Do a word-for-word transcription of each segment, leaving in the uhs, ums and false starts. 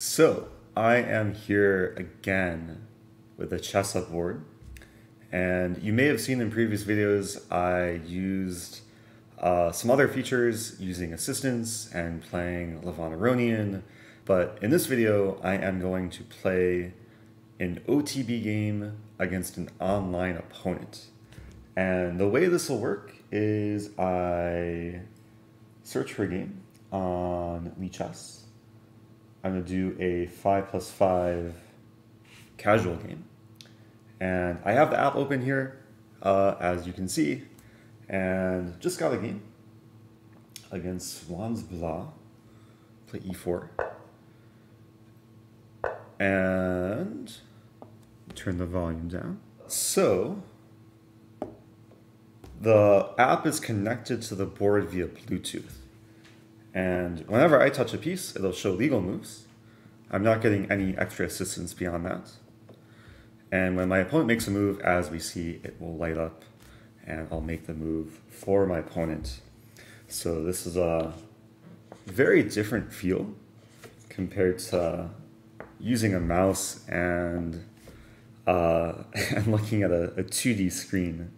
So I am here again with a ChessUp board, and you may have seen in previous videos I used uh, some other features using assistance and playing Levon Aronian, but in this video I am going to play an O T B game against an online opponent. And the way this will work is I search for a game on Lichess. I'm going to do a five plus five casual game. And I have the app open here, uh, as you can see, and just got a game against Swan's Blah. Play e four. And turn the volume down. So the app is connected to the board via Bluetooth. And whenever I touch a piece, it'll show legal moves. I'm not getting any extra assistance beyond that. And when my opponent makes a move, as we see, it will light up and I'll make the move for my opponent. So this is a very different feel compared to using a mouse and, uh, and looking at a, a two D screen.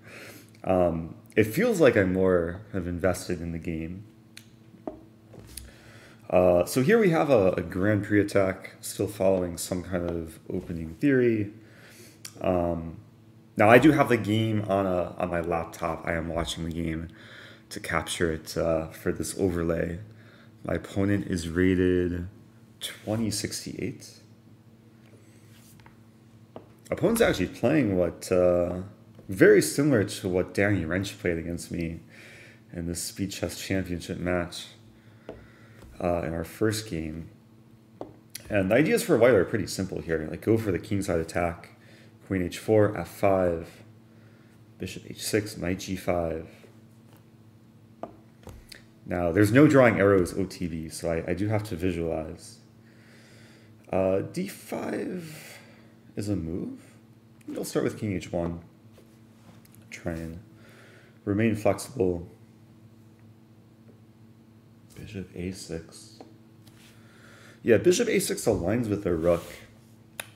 Um, it feels like I'm more have invested in the game. Uh, so here we have a, a Grand Prix attack, still following some kind of opening theory. Um, now I do have the game on a on my laptop. I am watching the game to capture it uh, for this overlay. My opponent is rated twenty sixty-eight. Opponent's actually playing what uh, very similar to what Danny Wrench played against me in the Speed Chess Championship match. Uh, in our first game. And the ideas for white are pretty simple here. Like, go for the kingside attack. Queen h four, f five, bishop h six, knight g five. Now, there's no drawing arrows O T B, so I, I do have to visualize. Uh, d five is a move. I'll start with king h one. Try and remain flexible. Bishop a six. Yeah, bishop a six aligns with the rook.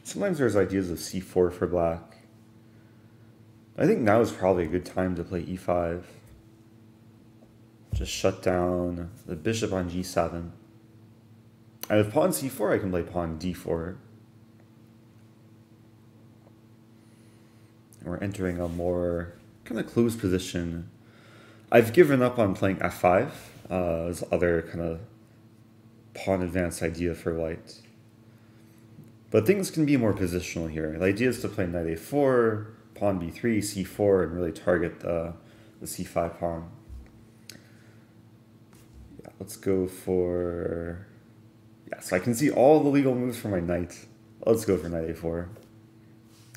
Sometimes there's ideas of c four for black. I think now is probably a good time to play e five. Just shut down the bishop on g seven. And if pawn c four, I can play pawn d four. And we're entering a more kind of closed position. I've given up on playing f five. Uh, there's other kind of pawn advance idea for white. But things can be more positional here. The idea is to play knight a four, pawn b three, c four, and really target the, the c five pawn. Yeah, let's go for... Yeah, so I can see all the legal moves for my knight. Let's go for knight a four.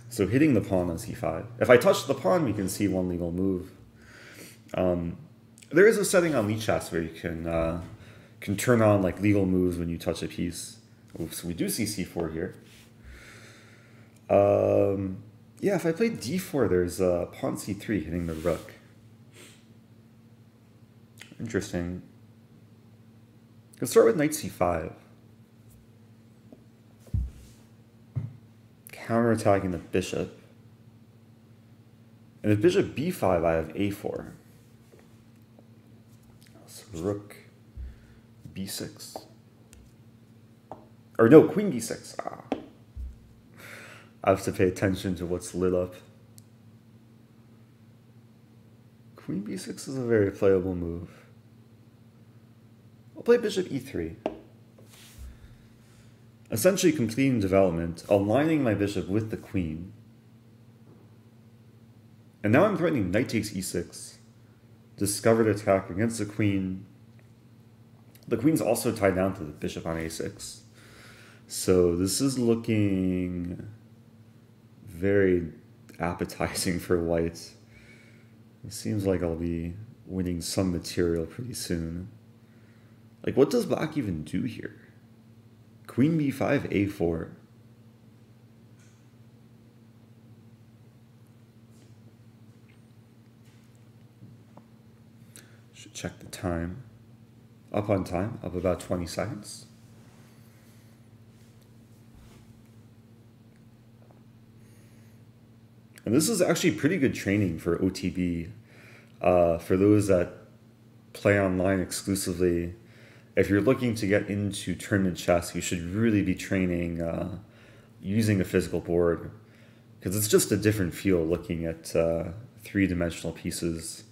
So hitting the pawn on c five. If I touch the pawn, we can see one legal move. Um... There is a setting on Lichess where you can uh, can turn on like legal moves when you touch a piece. Ooh, so we do see c four here. Um, yeah, if I play d four, there's uh, pawn c three hitting the rook. Interesting. Let's start with knight c five. Counterattacking the bishop. And if bishop b five, I have a four. Rook b six, or no, queen b six. Ah, I have to pay attention to what's lit up. Queen b six is a very playable move. I'll play bishop e three, essentially completing development, aligning my bishop with the queen, and now I'm threatening knight takes e six. Discovered attack against the queen. The queen's also tied down to the bishop on a six. So this is looking very appetizing for white. It seems like I'll be winning some material pretty soon. Like, what does black even do here? Queen b five, a four. Should check the time. Up on time, up about twenty seconds. And this is actually pretty good training for O T B. Uh, for those that play online exclusively, if you're looking to get into tournament chess, you should really be training uh, using a physical board, because it's just a different feel looking at uh, three-dimensional pieces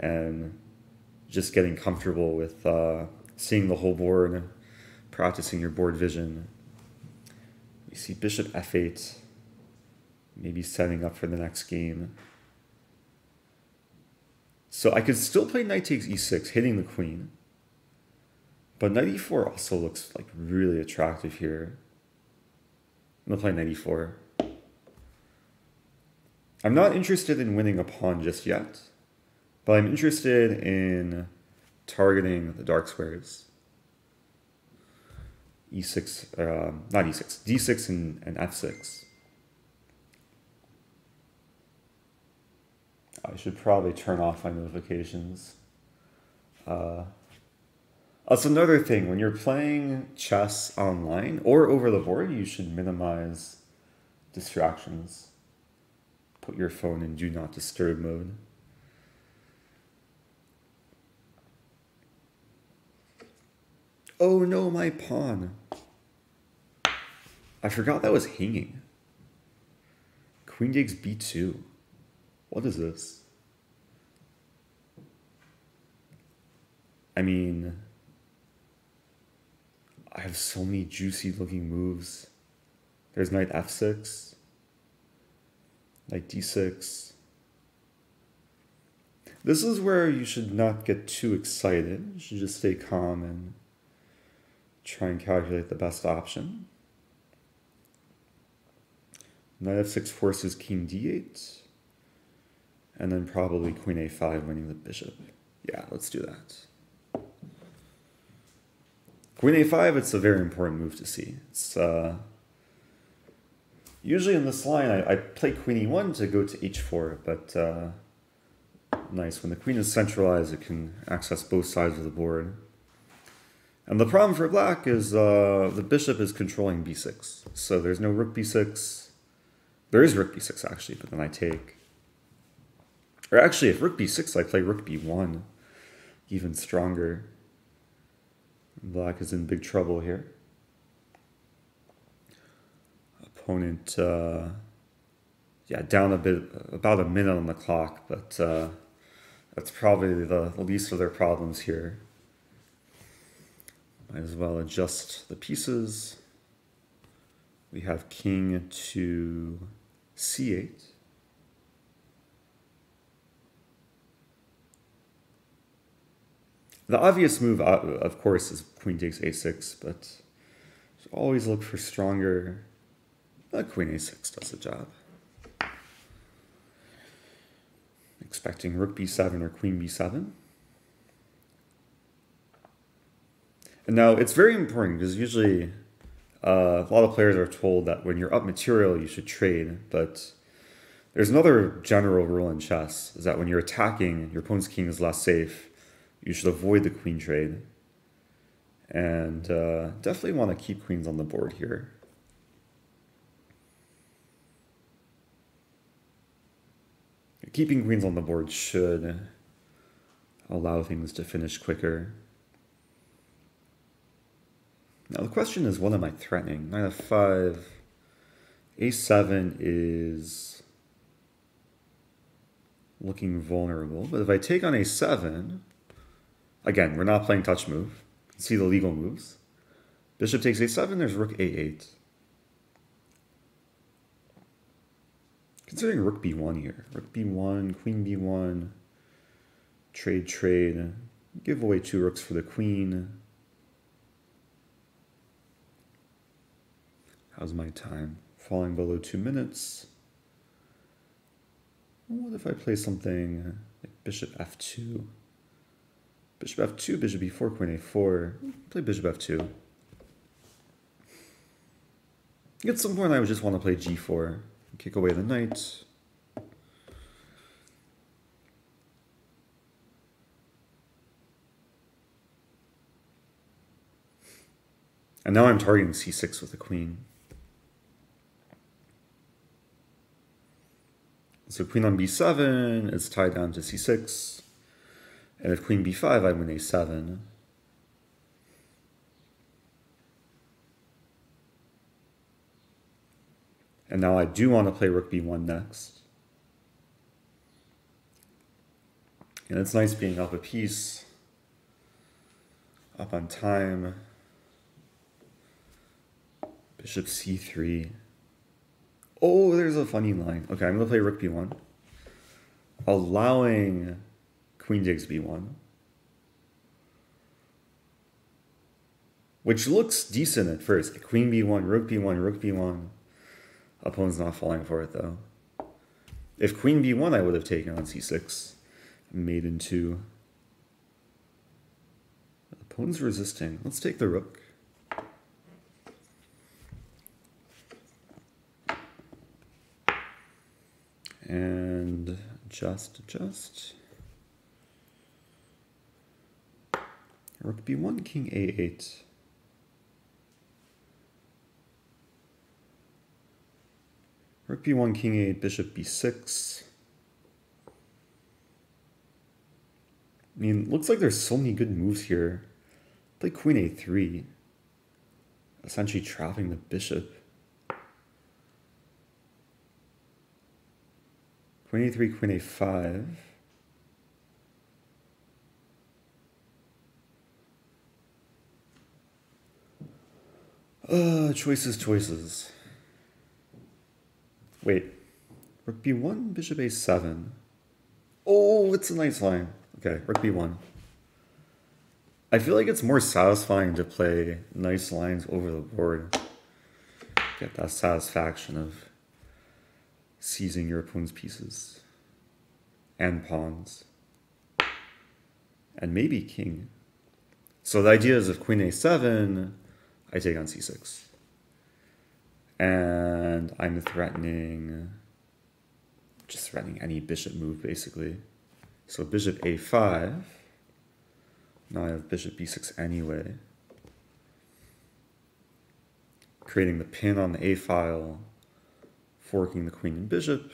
and just getting comfortable with uh, seeing the whole board, practicing your board vision. We see bishop f eight, maybe setting up for the next game. So I could still play knight takes e six, hitting the queen. But knight e four also looks like really attractive here. I'm gonna play knight e four. I'm not interested in winning a pawn just yet, but I'm interested in targeting the dark squares. e six, um, not e six, d six and, and f six. I should probably turn off my notifications. Uh, that's another thing. When you're playing chess online or over the board, you should minimize distractions. Put your phone in do not disturb mode. Oh no, my pawn. I forgot that was hanging. Queen takes b two. What is this? I mean, I have so many juicy looking moves. There's knight f six, knight d six. This is where you should not get too excited. You should just stay calm and try and calculate the best option. Knight f six forces king d eight. And then probably queen a five, winning the bishop. Yeah, let's do that. Queen a five, it's a very important move to see. It's uh, usually in this line, I, I play queen e one to go to h four, but uh, nice. When the queen is centralized, it can access both sides of the board. And the problem for black is uh, the bishop is controlling b six. So there's no rook b six. There is rook b six, actually, but then I take. Or actually, if rook b six, I play rook b one. Even stronger. Black is in big trouble here. Opponent, uh, yeah, down a bit, about a minute on the clock, but uh, that's probably the least of their problems here. Might as well adjust the pieces. We have king to c eight. The obvious move, of course, is queen takes a six, but always look for stronger. But queen a six does the job. Expecting rook b seven or queen b seven. And now it's very important because usually uh, a lot of players are told that when you're up material, you should trade. But there's another general rule in chess is that when you're attacking, your opponent's king is less safe. You should avoid the queen trade. And uh, definitely want to keep queens on the board here. Keeping queens on the board should allow things to finish quicker. Now the question is, what am I threatening? Knight f five, a seven is looking vulnerable. But if I take on a seven... Again, we're not playing touch move. See the legal moves. Bishop takes a seven, there's rook a eight. Considering rook b one here. Rook b one, queen b one, trade, trade. Give away two rooks for the queen. How's my time? Falling below two minutes. What if I play something like bishop f two? Bishop f two, bishop b four, queen a four. Play bishop f two. At some point, I would just want to play g four. Kick away the knight. And now I'm targeting c six with the queen. So queen on b seven is tied down to c six. And if queen b five, I win a seven. And now I do want to play rook b one next. And it's nice being up a piece, up on time. Bishop c three. Oh, there's a funny line. Okay, I'm going to play rook b one, allowing queen takes b one, which looks decent at first. Queen b one, rook b one, rook b one. Opponent's not falling for it, though. If queen b one, I would have taken on c six. Maiden two. Opponent's resisting. Let's take the rook. And just, just. Rook b one, king a eight. Rook b one, king a eight, bishop b six. I mean, looks like there's so many good moves here. Play queen a three. Essentially trapping the bishop. Queen a three, queen a five. Uh, choices, choices. Wait. Rook b one, bishop a seven. Oh, it's a nice line. Okay, rook b one. I feel like it's more satisfying to play nice lines over the board. Get that satisfaction of seizing your opponent's pieces and pawns and maybe king. So the idea is if queen a seven, I take on c six and I'm threatening, just threatening any bishop move basically. So bishop a five, now I have bishop b six anyway, creating the pin on the a file, forking the queen and bishop,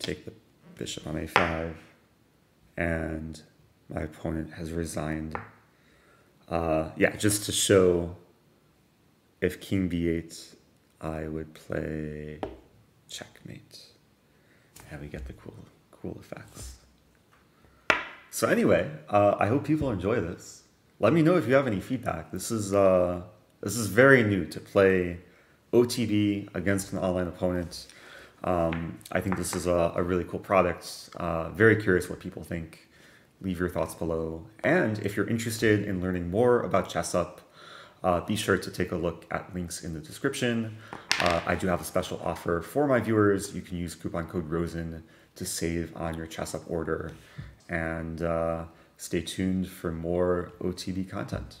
take the bishop on a five, and my opponent has resigned. Uh, yeah, just to show if king b eight, I would play checkmate. And we get the cool, cool effects. So anyway, uh, I hope people enjoy this. Let me know if you have any feedback. This is, uh, this is very new to play O T B against an online opponent. Um, I think this is a, a really cool product. Uh, very curious what people think. Leave your thoughts below. And if you're interested in learning more about ChessUp, uh, be sure to take a look at links in the description. Uh, I do have a special offer for my viewers. You can use coupon code ROSEN to save on your ChessUp order. And uh, stay tuned for more O T B content.